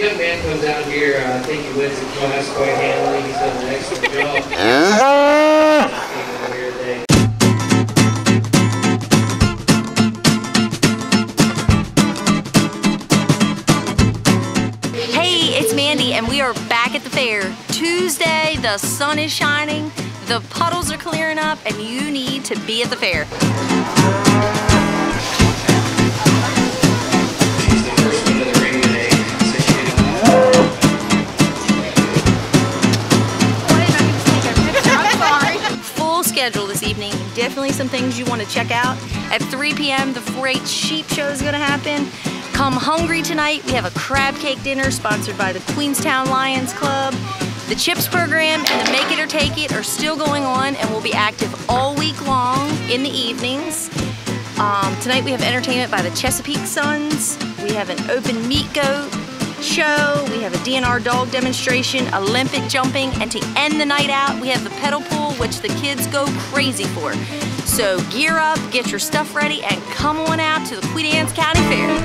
young man comes out here, I think he wins the class quite handily. He's done an excellent job. Hey, it's Mandy, and we are back at the fair. Tuesday, the sun is shining, the puddles are clearing up, and you need to be at the fair. Schedule this evening. Definitely some things you want to check out. At 3 p.m. the 4-H sheep show is going to happen. Come hungry tonight. We have a crab cake dinner sponsored by the Queenstown Lions Club. The CHIPS program and the Make It or Take It are still going on and will be active all week long in the evenings. Tonight we have entertainment by the Chesapeake Suns. We have an open meat goat show. We have a DNR dog demonstration, Olympic jumping, and to end the night out, we have the pedal pool, which the kids go crazy for. So gear up, get your stuff ready, and come on out to the Queen Anne's County Fair.